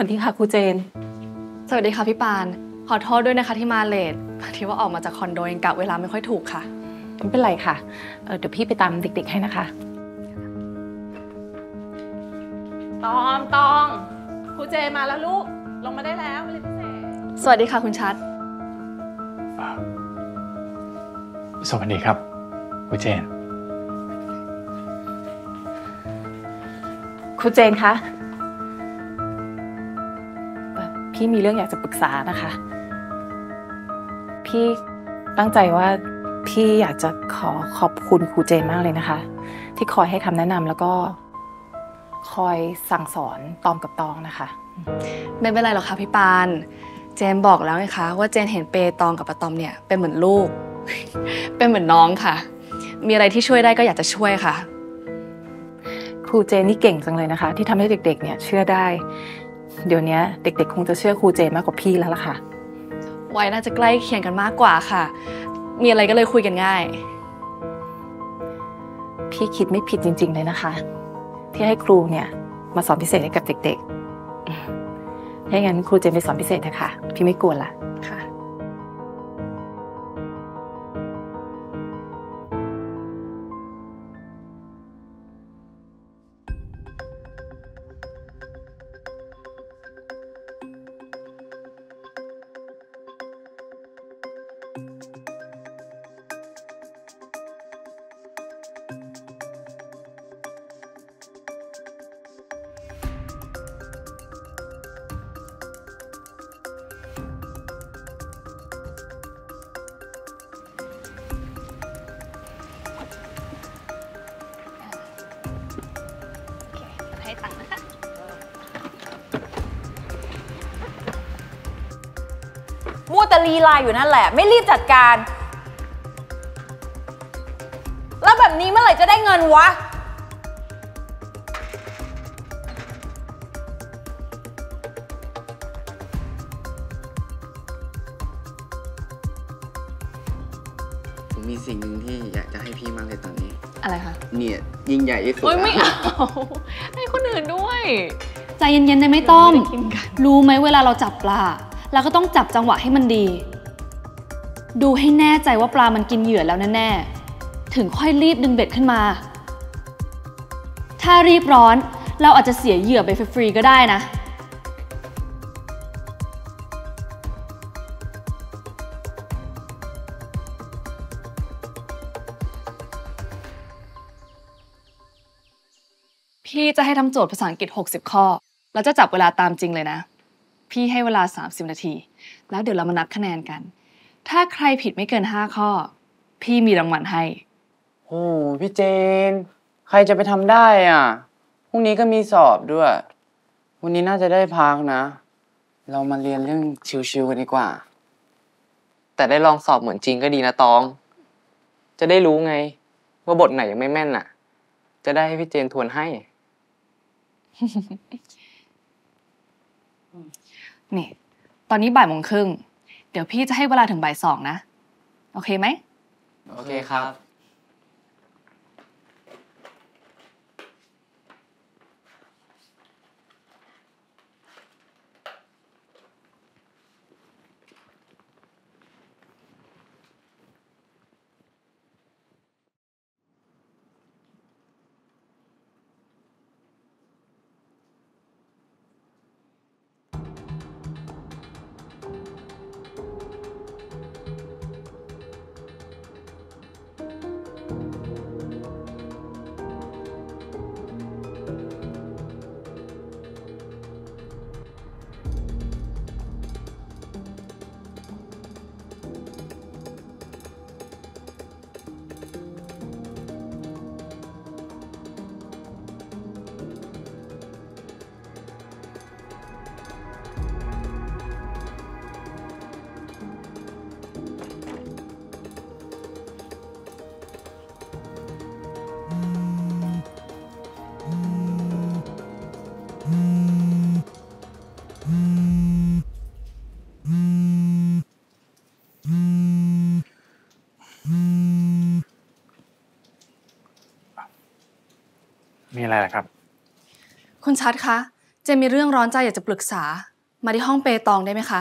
วัสดีค่ะครูเจนสวัสดีค่ะพี่ปานขอโทษด้วยนะคะที่มาเลทพอดีว่าออกมาจากคอนโดเองกะเวลาไม่ค่อยถูกค่ะไม่เป็นไรค่ะเดี๋ยวพี่ไปตามเด็กๆให้นะคะตองครูเจมาแล้วลูกลงมาได้แล้วมาเลยพี่เจสวัสดีค่ะคุณชัดสวัสดีครับครูเจนครูเจนคะพี่มีเรื่องอยากจะปรึกษานะคะพี่ตั้งใจว่าพี่อยากจะขอบคุณครูเจนมากเลยนะคะที่คอยให้คำแนะนำแล้วก็คอยสั่งสอนตอมกับตองนะคะไม่เป็นไรหรอกค่ะพี่ปานเจนบอกแล้วไงคะว่าเจนเห็นเปตองกับปะตอมเนี่ยเป็นเหมือนลูก เป็นเหมือนน้องค่ะมีอะไรที่ช่วยได้ก็อยากจะช่วยค่ะครูเจนนี่เก่งจังเลยนะคะที่ทำให้เด็กๆเนี่ยเชื่อได้เดี๋ยวนี้เด็กๆคงจะเชื่อครูเจนมากกว่าพี่แล้วล่ะค่ะวัยน่าจะใกล้เคียงกันมากกว่าค่ะมีอะไรก็เลยคุยกันง่ายพี่คิดไม่ผิดจริงๆเลยนะคะที่ให้ครูเนี่ยมาสอนพิเศษให้กับเด็กๆถ้าอย่างนั้นครูเจนไปสอนพิเศษนะคะพี่ไม่กลัวละค่ะมัวแต่ลีลาอยู่นั่นแหละไม่รีบจัดการแล้วแบบนี้เมื่อไหร่จะได้เงินวะผมมีสิ่งหนึ่งที่อยากจะให้พี่มากเลยตอนนี้อะไรคะเนี่ยยิ่งใหญ่ที่สุดไม่เอาให้คนอื่นด้วยใจเย็นๆได้ไหมต้อมรู้ไหมเวลาเราจับปลาเราก็ต้องจับจังหวะให้มันดีดูให้แน่ใจว่าปลามันกินเหยื่อแล้วแน่ๆถึงค่อยรีบดึงเบ็ดขึ้นมาถ้ารีบร้อนเราอาจจะเสียเหยื่อไปฟรีๆก็ได้นะพี่จะให้ทำโจทย์ภาษาอังกฤษ60ข้อแล้วจะจับเวลาตามจริงเลยนะพี่ให้เวลา30นาทีแล้วเดี๋ยวเรามานับคะแนนกันถ้าใครผิดไม่เกิน5ข้อพี่มีรางวัลให้โอ้พี่เจนใครจะไปทำได้อ่ะพรุ่งนี้ก็มีสอบด้วยวันนี้น่าจะได้พักนะเรามาเรียนเรื่องชิวๆกันดีกว่าแต่ได้ลองสอบเหมือนจริงก็ดีนะตองจะได้รู้ไงว่าบทไหนยังไม่แม่นอ่ะจะได้ให้พี่เจนทวนให้ นี่ตอนนี้บ่าย 1:30เดี๋ยวพี่จะให้เวลาถึงบ่าย 2นะโอเคไหมโอเคครับมีอะไรล่ะครับคุณชัดคะเจ เจมีเรื่องร้อนใจอยากจะปรึกษามาที่ห้องเปตองได้ไหมคะ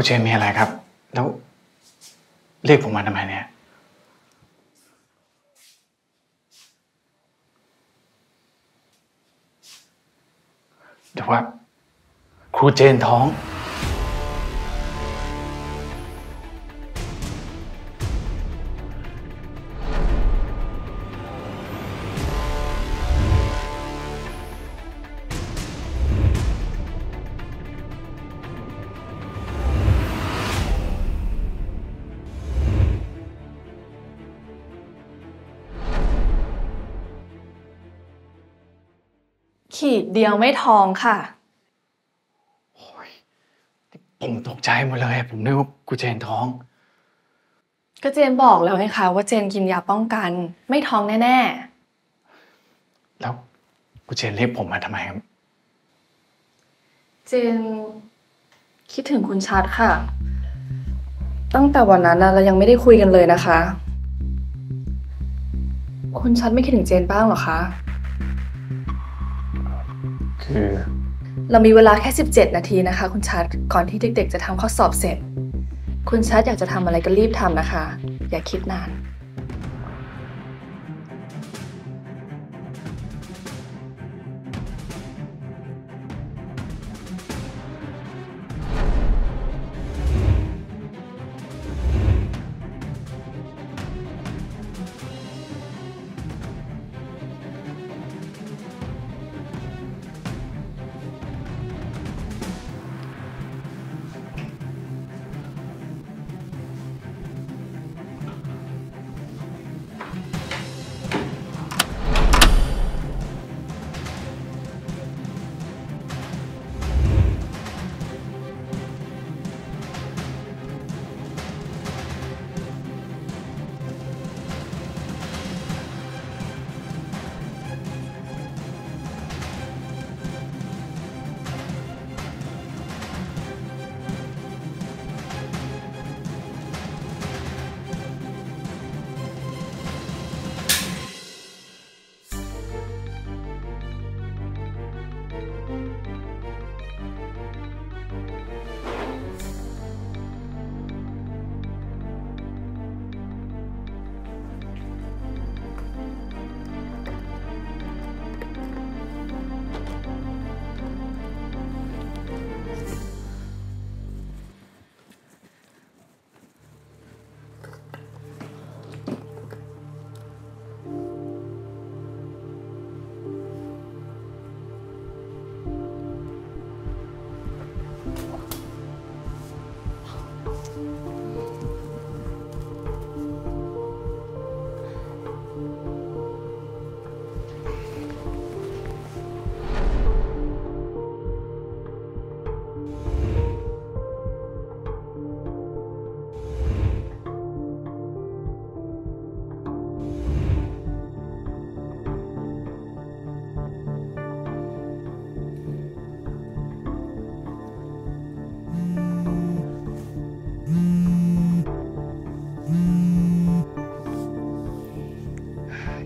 คุณเจมีอะไรครับแล้วเรียกผมมาทำไมเนี่ยเดี๋ยวว่าครูเจนท้องขีดเดียวไม่ทองค่ะโอ้ยผมตกใจหมดเลยผมนึกว่ากูเจนท้องก็เจนบอกแล้วไงคะว่าเจนกินยาป้องกันไม่ท้องแน่ๆแล้วกูเจนเรียกผมมาทำไมครับเจนคิดถึงคุณชัดค่ะตั้งแต่วันนั้นเรายังไม่ได้คุยกันเลยนะคะคุณชัดไม่คิดถึงเจนบ้างหรอคะเรามีเวลาแค่17นาทีนะคะคุณชัดก่อนที่เด็กๆจะทำข้อสอบเสร็จคุณชัดอยากจะทำอะไรก็รีบทำนะคะอย่าคิดนาน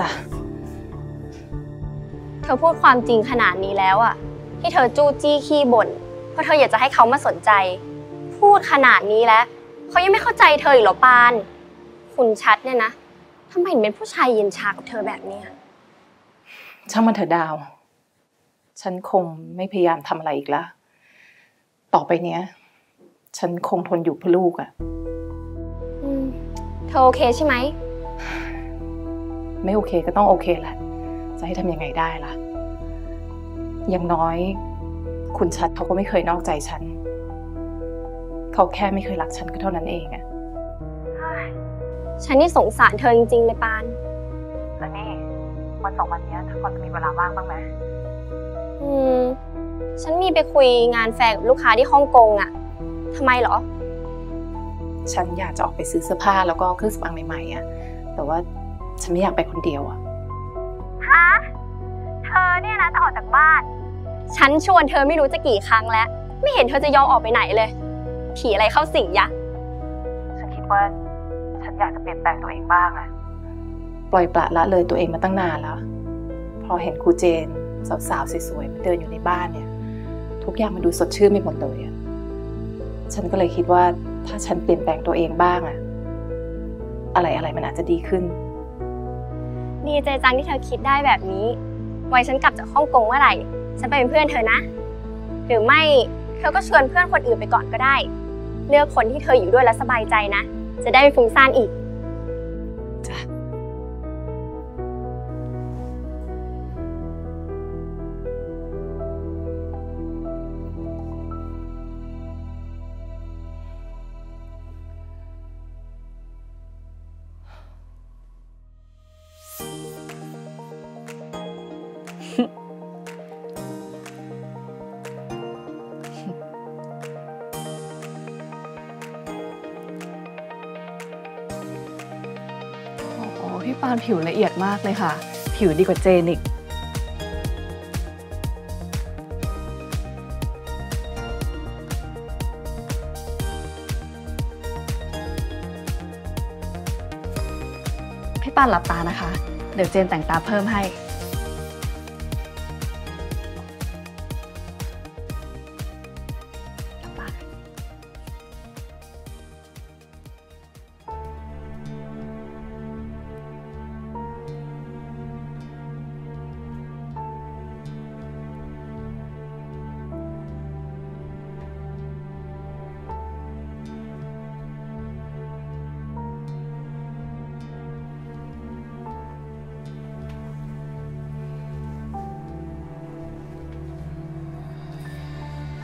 จ้ะเธอพูดความจริงขนาดนี้แล้วอะที่เธอจู้จี้ขี้บ่นเพราะเธออยากจะให้เขามาสนใจพูดขนาดนี้แล้วเขายังไม่เข้าใจเธออีกหรอปานคุณชัดเนี่ยนะทำไมเป็นผู้ชายเย็นชากับเธอแบบนี้ช่างมันเถอะดาวฉันคงไม่พยายามทำอะไรอีกแล้วต่อไปเนี้ยฉันคงทนอยู่เพื่อลูกอะเธอโอเคใช่ไหมไม่โอเคก็ต้องโอเคแหละจะให้ทำยังไงได้ล่ะอย่างน้อยคุณชัดเขาก็ไม่เคยนอกใจฉันเขาแค่ไม่เคยรักฉันก็เท่านั้นเองอะฉันนี่สงสารเธอจริงๆเลยปานแต่นี่วันสองวันนี้ถ้าก่อนจะมีเวลาว่างบ้างไหมฉันมีไปคุยงานแฟร์กับลูกค้าที่ฮ่องกงอะทำไมเหรอฉันอยากจะออกไปซื้อเสื้อผ้าแล้วก็เครื่องสำอางใหม่ๆอะแต่ว่าฉันไม่อยากไปคนเดียวอะฮะเธอเนี่ยนะจะออกจากบ้านฉันชวนเธอไม่รู้จะกี่ครั้งแล้วไม่เห็นเธอจะยอมออกไปไหนเลยผีอะไรเข้าสิงยะฉันคิดว่าฉันอยากจะเปลี่ยนแปลงตัวเองบ้างอะปล่อยปละละเลยตัวเองมาตั้งนานแล้วพอเห็นครูเจนสาวๆสวยๆเดินอยู่ในบ้านเนี่ยทุกอย่างมันดูสดชื่นไปหมดเลยอะฉันก็เลยคิดว่าถ้าฉันเปลี่ยนแปลงตัวเองบ้างอะอะไรมันอาจจะดีขึ้นดีใจจังที่เธอคิดได้แบบนี้ไว้ฉันกลับจากฮ่องกงเมื่อไหร่ฉันไปเป็นเพื่อนเธอนะหรือไม่เธอก็ชวนเพื่อนคนอื่นไปก่อนก็ได้เลือกคนที่เธออยู่ด้วยแล้วสบายใจนะจะได้ไม่ฟุ้งซ่านอีกจ้ะพี่ปานผิวละเอียดมากเลยค่ะผิวดีกว่าเจนอีกพี่ปานหลับตานะคะเดี๋ยวเจนแต่งตาเพิ่มให้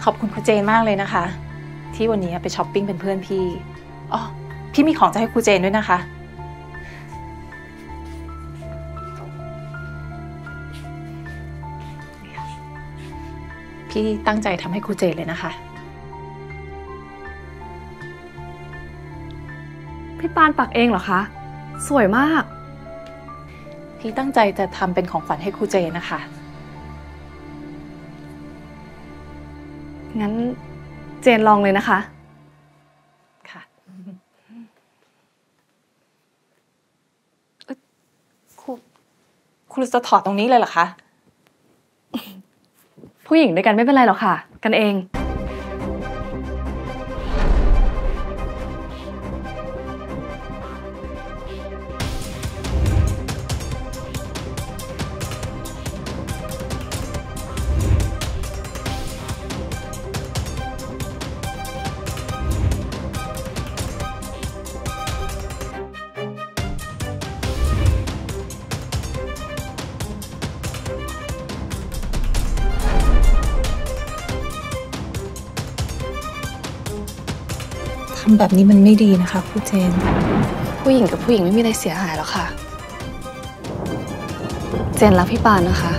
ขอบคุณครูเจนมากเลยนะคะที่วันนี้ไปช้อปปิ้งเป็นเพื่อนพี่อ๋อพี่มีของจะให้ครูเจนด้วยนะคะพี่ตั้งใจทำให้ครูเจนเลยนะคะพี่ปานปักเองเหรอคะสวยมากพี่ตั้งใจจะทำเป็นของขวัญให้ครูเจนนะคะงั้นเจนลองเลยนะคะค่ะคุณจะถอดตรงนี้เลยเหรอคะผู้หญิงด้วยกันไม่เป็นไรหรอกค่ะกันเองแบบนี้มันไม่ดีนะคะครูเจนผู้หญิงกับผู้หญิงไม่มีอะไรเสียหายหรอกค่ะเจนรักพี่ปานนะคะ